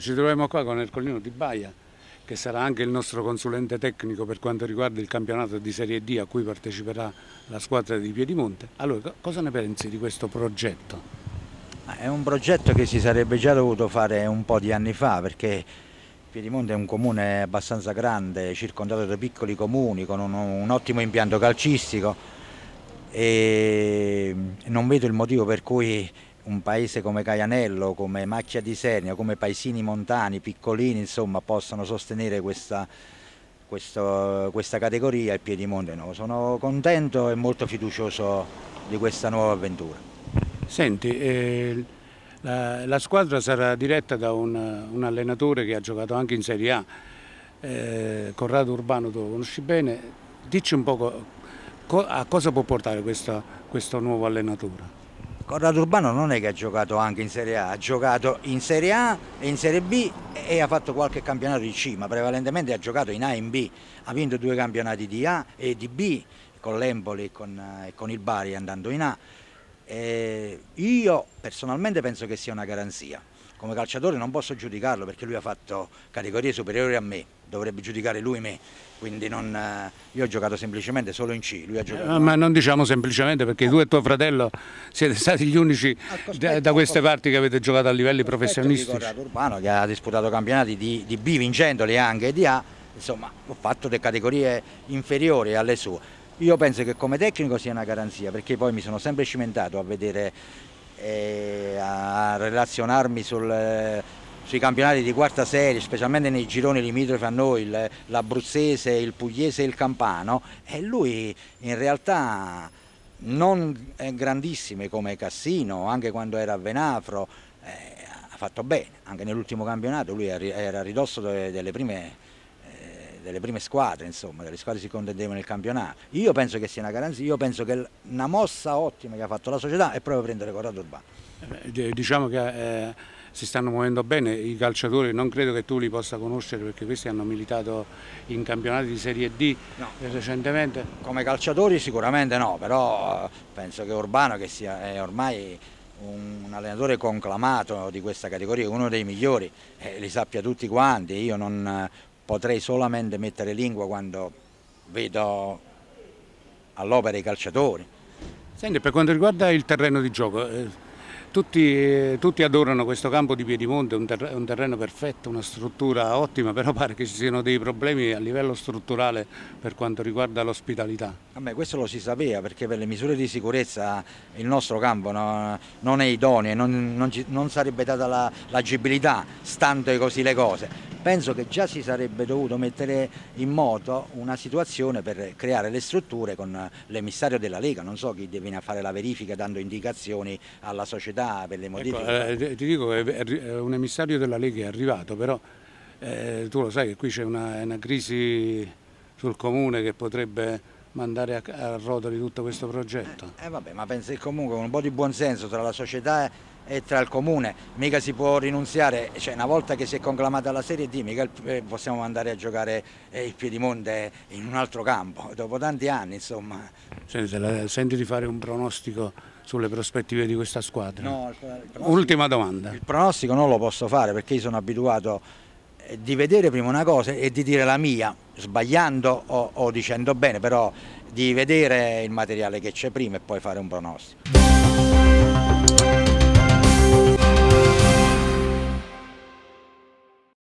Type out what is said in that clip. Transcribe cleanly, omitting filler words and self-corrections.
Ci troviamo qua con Ercolino di Baia, che sarà anche il nostro consulente tecnico per quanto riguarda il campionato di Serie D a cui parteciperà la squadra di Piedimonte. Allora, cosa ne pensi di questo progetto? È un progetto che si sarebbe già dovuto fare un po' di anni fa, perché Piedimonte è un comune abbastanza grande, circondato da piccoli comuni, con un ottimo impianto calcistico, e non vedo il motivo per cui un paese come Caglianello, come Macchia di Sernia, come Paesini Montani, piccolini, insomma, possano sostenere questa categoria. Il Piedimonte no. Sono contento e molto fiducioso di questa nuova avventura. Senti, la squadra sarà diretta da un allenatore che ha giocato anche in Serie A, Corrado Urbano, tu lo conosci bene. Dici un po' a cosa può portare questo nuovo allenatore. Corrado Urbano non è che ha giocato anche in Serie A, ha giocato in Serie A e in Serie B e ha fatto qualche campionato di C, ma prevalentemente ha giocato in A e in B, ha vinto 2 campionati di A e di B con l'Empoli e con il Bari andando in A. Io personalmente penso che sia una garanzia. Come calciatore non posso giudicarlo perché lui ha fatto categorie superiori a me, dovrebbe giudicare lui me, quindi io ho giocato semplicemente solo in C, lui ha giocato. Ma non diciamo semplicemente, perché tu e tuo fratello siete stati gli unici da queste parti che avete giocato a livelli professionistici. Corrado Urbano, che ha disputato campionati di B vincendoli anche e di A, insomma, ho fatto delle categorie inferiori alle sue. Io penso che come tecnico sia una garanzia, perché poi mi sono sempre cimentato a vedere e a relazionarmi sui campionati di quarta serie, specialmente nei gironi limitrofi a noi, l'abruzzese, il pugliese e il campano, e lui in realtà non grandissime come Cassino, anche quando era a Venafro, ha fatto bene, anche nell'ultimo campionato lui era a ridosso delle prime squadre, insomma, delle squadre si contendevano nel campionato. Io penso che sia una garanzia, io penso che una mossa ottima che ha fatto la società è proprio prendere Corrado Urbano. Diciamo che si stanno muovendo bene i calciatori, non credo che tu li possa conoscere perché questi hanno militato in campionati di Serie D recentemente. Come calciatori sicuramente no, però penso che Urbano, che è ormai un allenatore conclamato di questa categoria, uno dei migliori, li sappia tutti quanti. Io non potrei solamente mettere lingua quando vedo all'opera i calciatori. Senti, per quanto riguarda il terreno di gioco, tutti adorano questo campo di Piedimonte, un terreno perfetto, una struttura ottima, però pare che ci siano dei problemi a livello strutturale per quanto riguarda l'ospitalità. Vabbè, questo lo si sapeva, perché per le misure di sicurezza il nostro campo non è idoneo, non sarebbe data l'agibilità, stando così le cose. Penso che già si sarebbe dovuto mettere in moto una situazione per creare le strutture con l'emissario della Lega, non so chi viene a fare la verifica dando indicazioni alla società per le modifiche. Ecco, ti dico, un emissario della Lega è arrivato, però tu lo sai che qui c'è una crisi sul comune che potrebbe mandare a rotoli tutto questo progetto. Vabbè, ma penso che comunque un po' di buonsenso tra la società e tra il comune, mica si può rinunziare, cioè una volta che si è conclamata la Serie D, mica possiamo andare a giocare il Piedimonte in un altro campo, dopo tanti anni, insomma. Senti di fare un pronostico sulle prospettive di questa squadra? No, ultima domanda. Il pronostico non lo posso fare perché io sono abituato di vedere prima una cosa e di dire la mia, sbagliando o dicendo bene, però di vedere il materiale che c'è prima e poi fare un pronostico.